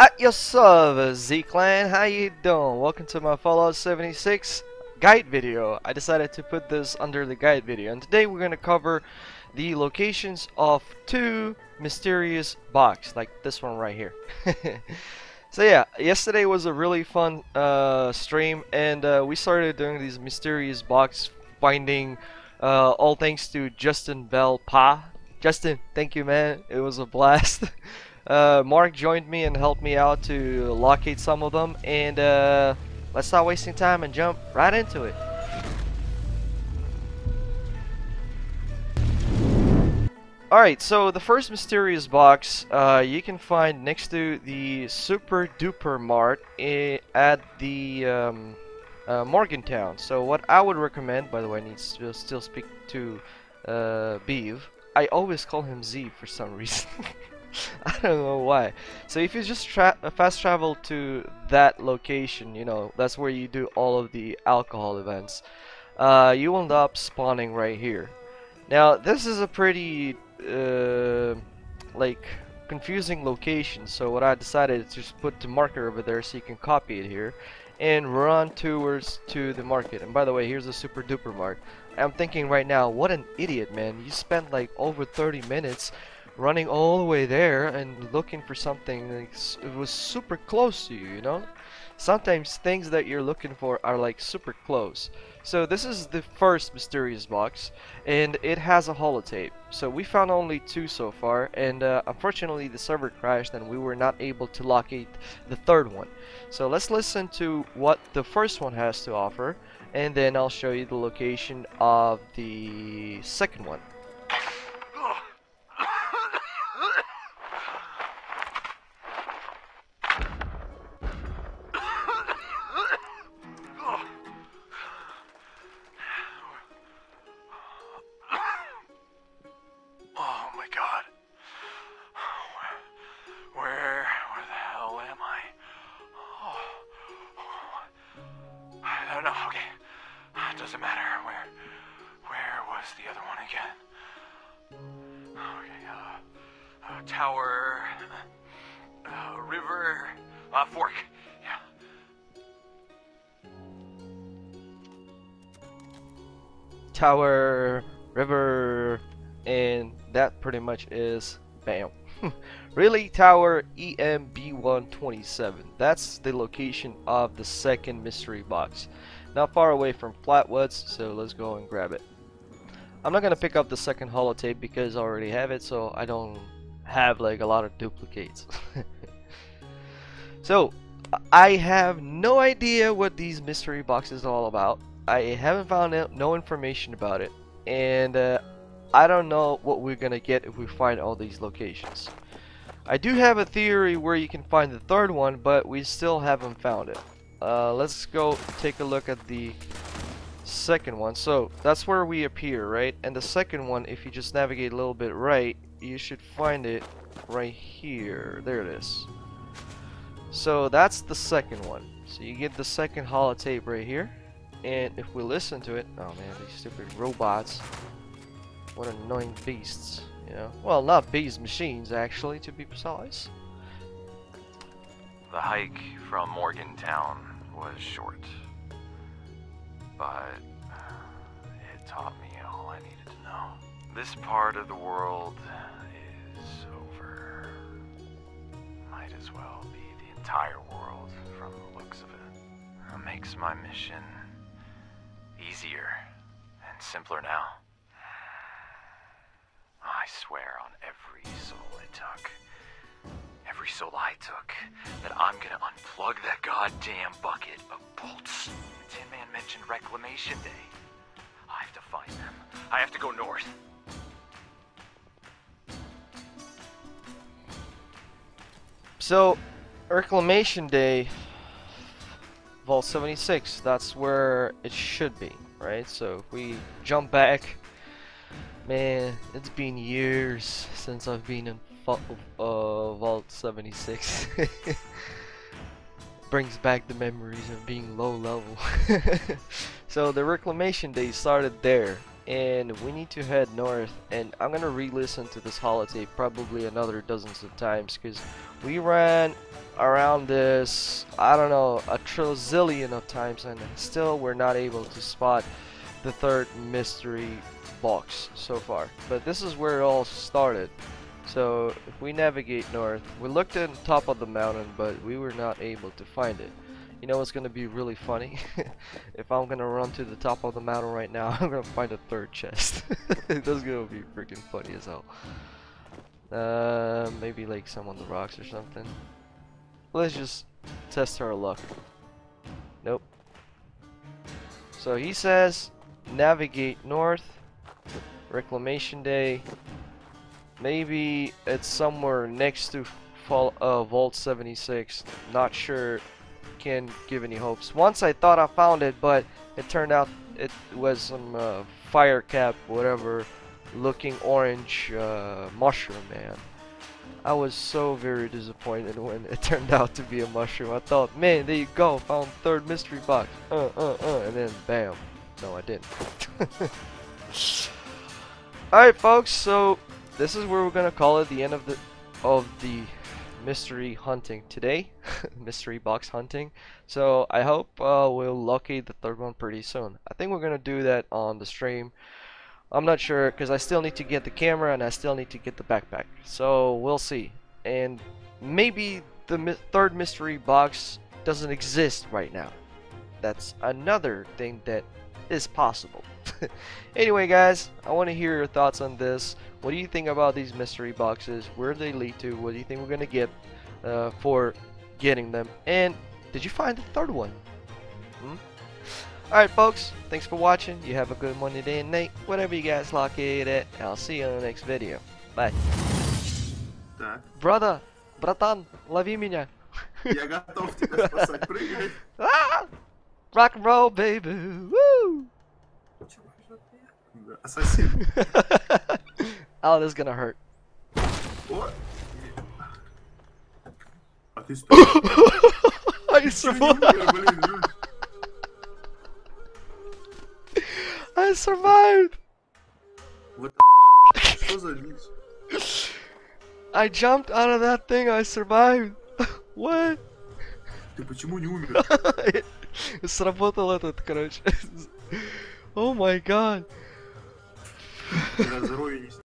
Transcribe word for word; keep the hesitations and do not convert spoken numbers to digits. At your service, Z-Clan, how you doing? Welcome to my Fallout seventy-six guide video. I decided to put this under the guide video, and today we're going to cover the locations of two mysterious boxes, like this one right here. So yeah, yesterday was a really fun uh, stream, and uh, we started doing these mysterious box finding, uh, all thanks to Justin Bellpa. Justin, thank you, man. It was a blast. Uh, Mark joined me and helped me out to locate some of them, and uh, let's stop wasting time and jump right into it. Alright, so the first mysterious box uh, you can find next to the Super Duper Mart at the um, uh, Morgantown. So what I would recommend, by the way, I need to still speak to uh, Beeve. I always call him Z for some reason. I don't know why. So if you just tra fast travel to that location, you know, that's where you do all of the alcohol events, uh, you end up spawning right here. Now this is a pretty uh, like confusing location, so what I decided is just put the marker over there so you can copy it here and run towards to the market. And by the way, here's a Super Duper Mart. I'm thinking right now, what an idiot, man. You spent like over thirty minutes running all the way there and looking for something. Like, it was super close to you, you know? Sometimes things that you're looking for are like super close. So this is the first mysterious box, and it has a holotape. So we found only two so far, and uh, unfortunately the server crashed and we were not able to locate the third one. So let's listen to what the first one has to offer, and then I'll show you the location of the second one. Doesn't matter. Where, where was the other one again? Okay, uh, uh, tower, uh, river, uh, fork. Yeah. Tower, river, and that pretty much is bam. Really, tower E M B one twenty-seven. That's the location of the second mystery box. Not far away from Flatwoods, so let's go and grab it. I'm not gonna pick up the second holotape because I already have it, so I don't have like a lot of duplicates. So I have no idea what these mystery boxes are all about. I haven't found out no information about it, and uh, I don't know what we're gonna get if we find all these locations. I do have a theory where you can find the third one, but we still haven't found it. Uh, let's go take a look at the second one. So that's where we appear, right? And the second one, if you just navigate a little bit right, you should find it right here. There it is. So that's the second one. So you get the second holotape right here, and if we listen to it, oh man, these stupid robots, what annoying beasts, you know? Well, not beasts, machines actually, to be precise. The hike from Morgantown was short, but it taught me all I needed to know. This part of the world is over. Might as well be the entire world from the looks of it. It makes my mission easier and simpler now. I swear on every soul it took, every soul I took, that I'm gonna unplug that goddamn bucket of bolts. The Tin Man mentioned Reclamation Day. I have to find them. I have to go north. So, Reclamation Day, Vault seventy-six, that's where it should be, right? So, if we jump back, man, it's been years since I've been in Uh, Vault seventy-six. Brings back the memories of being low level. So the Reclamation Day started there, and we need to head north, and I'm gonna re-listen to this holotape probably another dozens of times because we ran around this, I don't know, a trillion of times, and still we're not able to spot the third mystery box so far. But this is where it all started. So if we navigate north, we looked at the top of the mountain, but we were not able to find it. You know what's gonna be really funny? If I'm gonna run to the top of the mountain right now, I'm gonna find a third chest. That's gonna be freaking funny as hell. Uh, maybe like some on the rocks or something. Let's just test our luck. Nope. So he says navigate north, Reclamation Day. Maybe it's somewhere next to fall, uh, Vault seventy-six. Not sure. Can't give any hopes. Once I thought I found it, but it turned out it was some uh, fire cap, whatever, looking orange uh, mushroom, man. I was so very disappointed when it turned out to be a mushroom. I thought, man, there you go, found third mystery box. Uh, uh, uh, and then bam. No, I didn't. Alright, folks, so this is where we're gonna call it the end of the of the mystery hunting today. Mystery box hunting. So I hope uh, we'll locate the third one pretty soon. I think we're gonna do that on the stream. I'm not sure, because I still need to get the camera and I still need to get the backpack, so we'll see. And maybe the mi third mystery box doesn't exist right now. That's another thing that is possible. Anyway, guys, I want to hear your thoughts on this. What do you think about these mystery boxes? Where do they lead to? What do you think we're gonna get uh, for getting them? And did you find the third one? Hmm? Alright, folks, thanks for watching. You have a good morning, day, and night, whatever you guys lock it at. And I'll see you in the next video. Bye. Так. Brother, братан, лови меня. Я готов тебя спасать, прыгай. Rock and roll, baby. Woo! Ассасин. Oh, this is gonna hurt. What? А ты что? I survived. I survived. What the f***? Что за лис? I jumped out of that thing. I survived. What? Ты почему не умер? Сработал этот, короче. Oh my god.